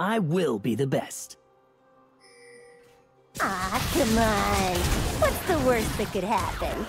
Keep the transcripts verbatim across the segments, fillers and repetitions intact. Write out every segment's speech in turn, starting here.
I will be the best. Aw, come on. What's the worst that could happen?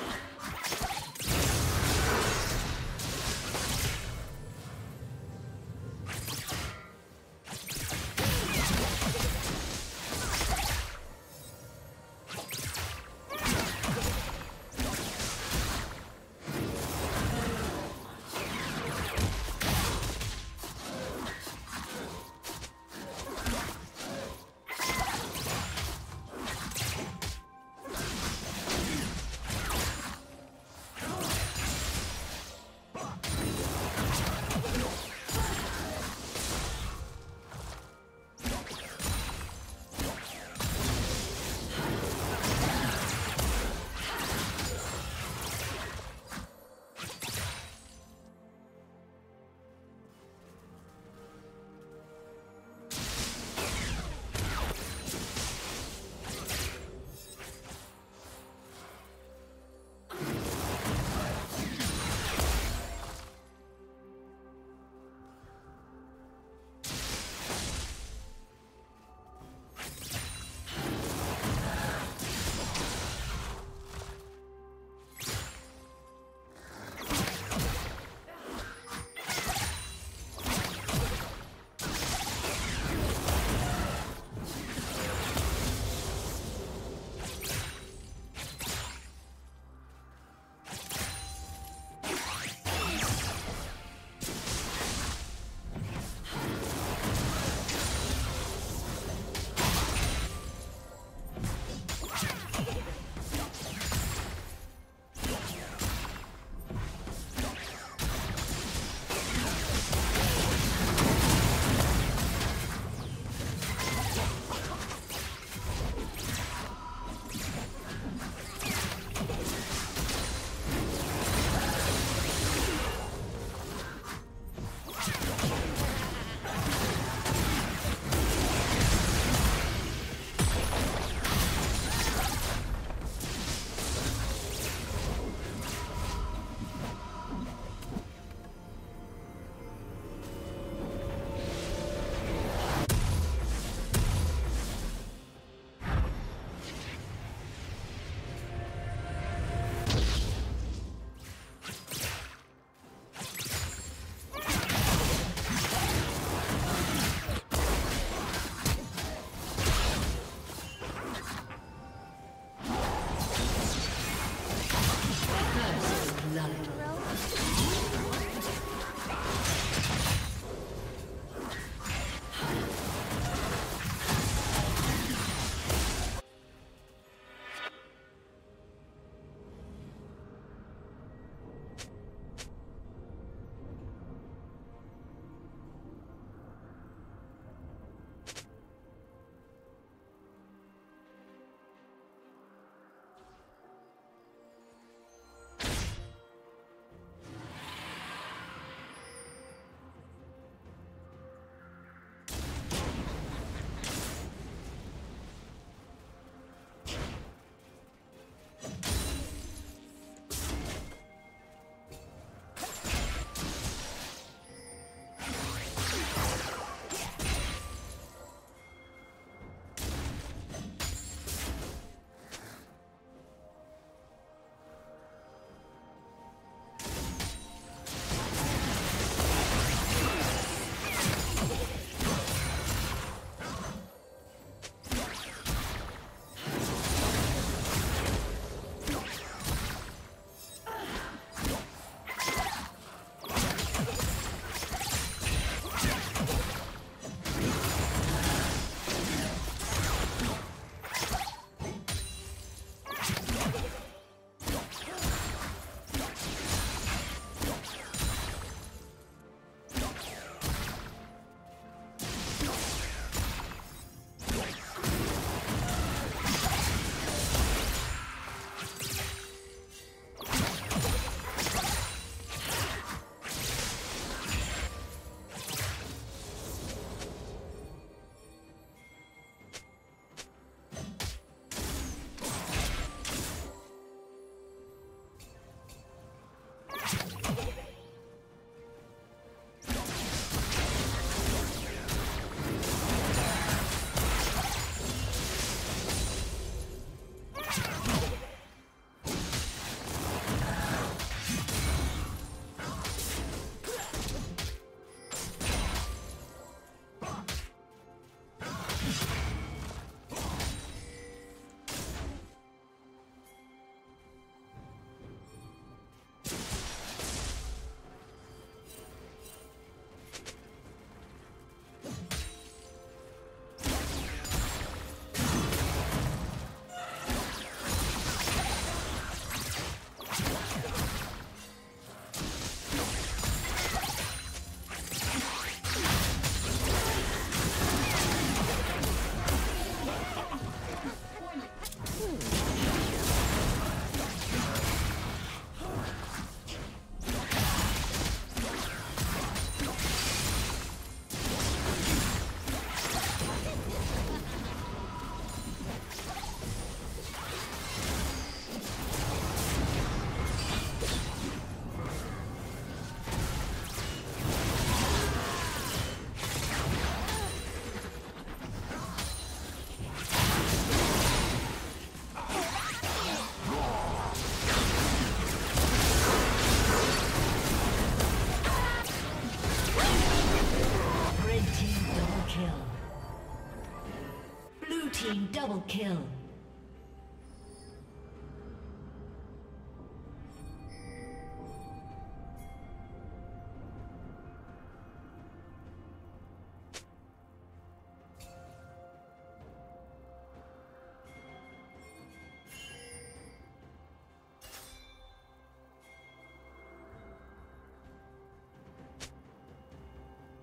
team double kill.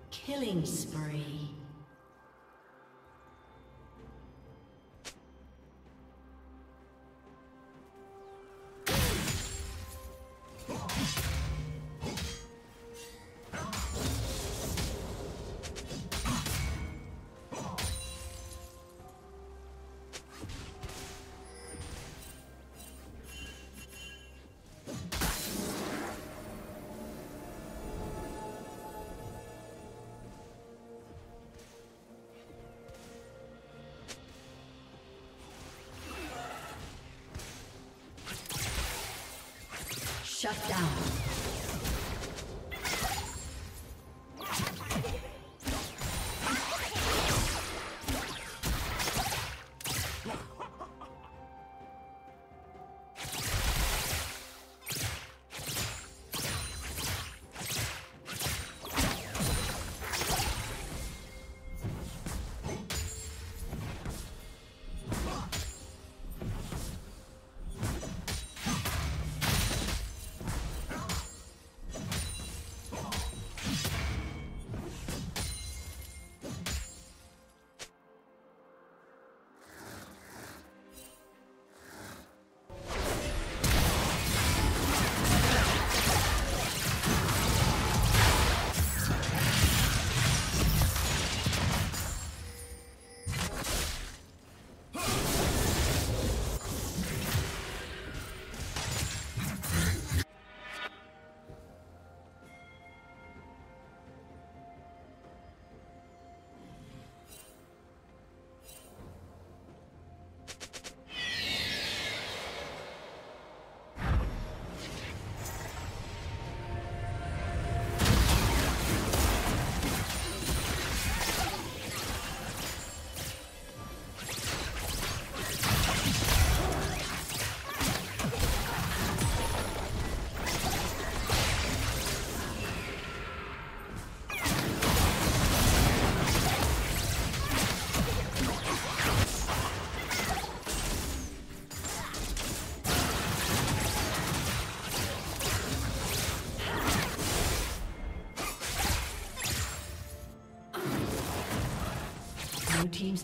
Killing spree. Shut down. Blue team's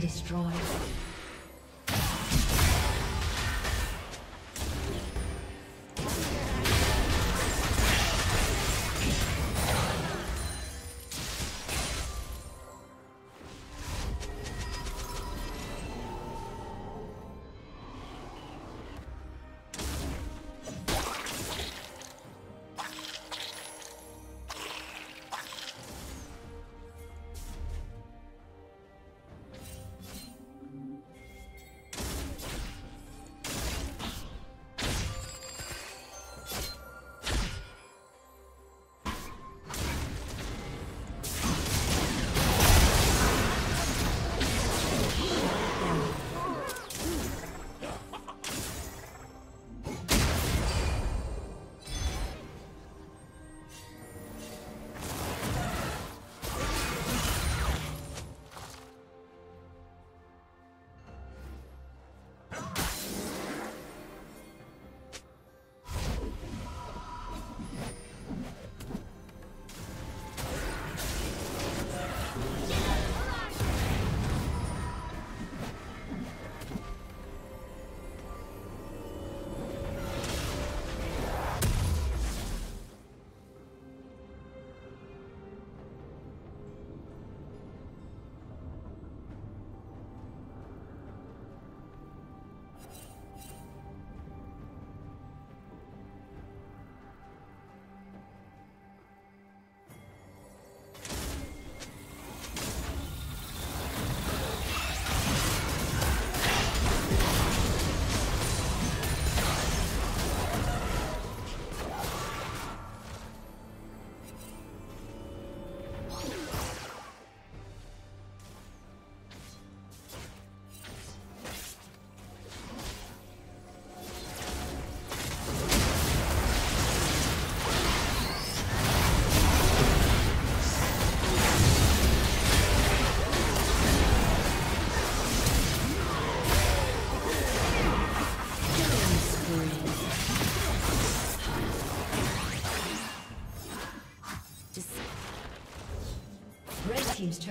Destroyed.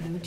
Blue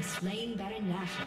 has slain Baron Nashor.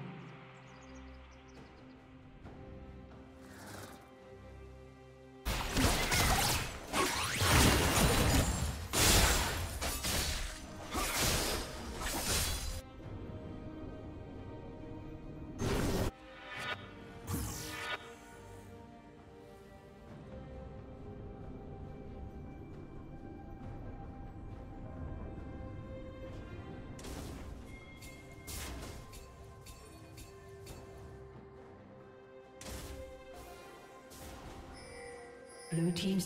Blue team's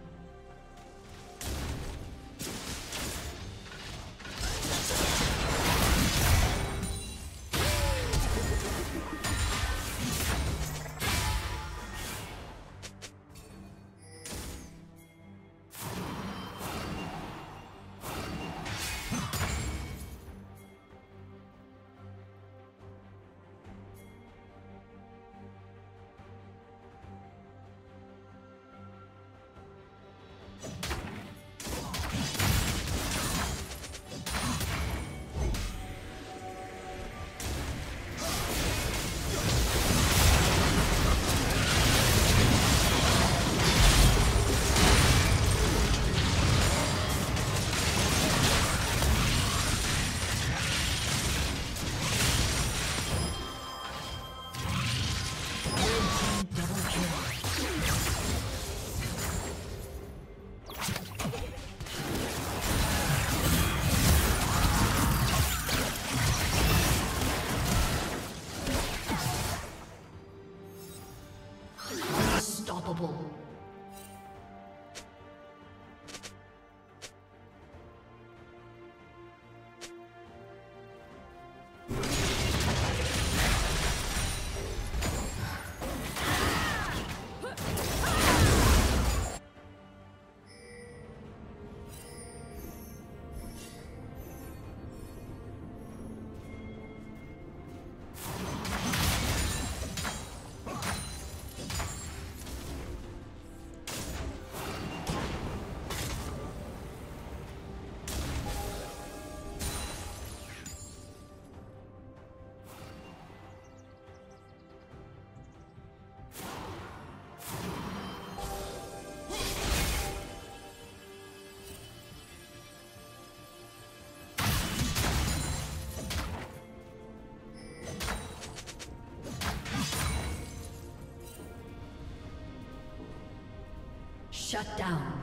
Shut down.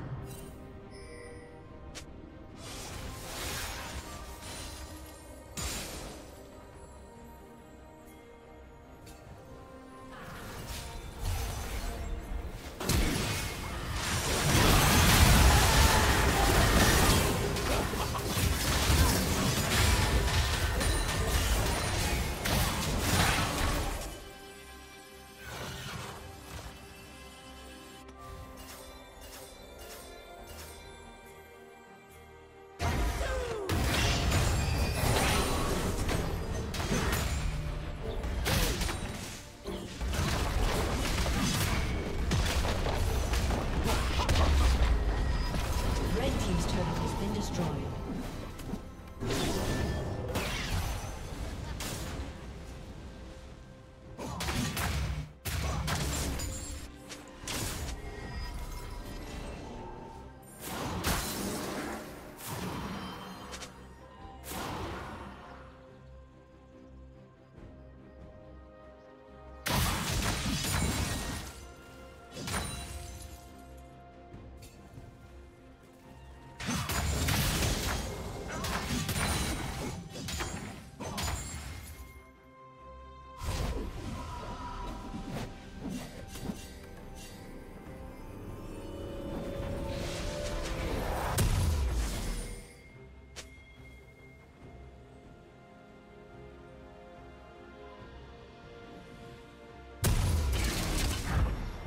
destroyed.